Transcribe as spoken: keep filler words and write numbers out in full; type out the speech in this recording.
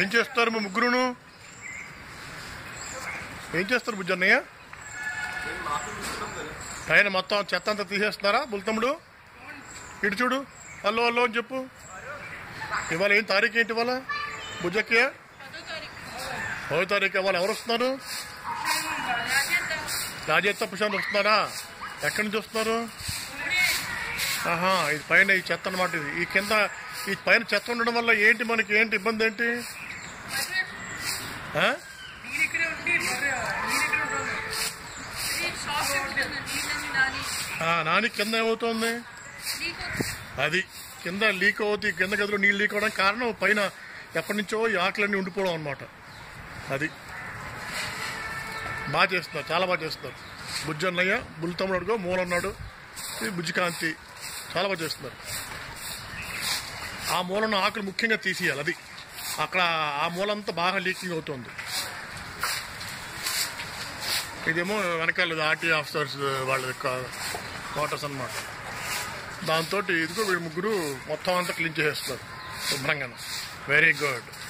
ఏం చేస్తారు మా ముగ్గురును? ఏం చేస్తారు బుజ్జన్నయ్య? పైన మొత్తం చెత్త అంతా తీసేస్తున్నారా? బుల్తమ్ముడు ఇటు చూడు, హలో హలో అని చెప్పు. ఇవాళ ఏం తారీఖు ఏంటి ఇవాళ బుజ్జక్కియ? పదో తారీఖు. ఇవాళ ఎవరు వస్తున్నారు? రాజేత్త ప్రశాంత్ వస్తున్నారా? ఎక్కడి నుంచి వస్తున్నారు? ఆహా, ఇది పైన ఈ చెత్త అన్నమాట. ఇది ఈ కింద ఈ పైన చెత్త ఉండడం వల్ల ఏంటి మనకి ఏంటి ఇబ్బంది ఏంటి? నాని కింద ఏమవుతుంది? అది కింద లీక్ అవుతుంది. కింద గదిలో నీళ్ళు లీక్ అవడానికి కారణం పైన ఎప్పటి నుంచో ఈ ఆకులన్నీ ఉండిపోవడం అనమాట. అది బాగా చేస్తున్నారు, చాలా బాగా చేస్తున్నారు. బుజ్జన్నయ్య, బుల్తమ్ముడు అడుగు, మూలన్నాడు, బుజ్జికాంతి చాలా బాగా చేస్తున్నారు. ఆ మూలన్న ఆకులు ముఖ్యంగా తీసేయాలి. అది అక్కడ ఆ మూలంతా బాగా లీకింగ్ అవుతుంది. ఇదేమో వెనకాల ఆర్టీ ఆఫీసర్స్ వాళ్ళ యొక్క క్వార్టర్స్ అనమాట. దాంతో ఇదిగో వీడు ముగ్గురు మొత్తం అంతా క్లీన్ చేసేస్తారు శుభ్రంగా. Very good.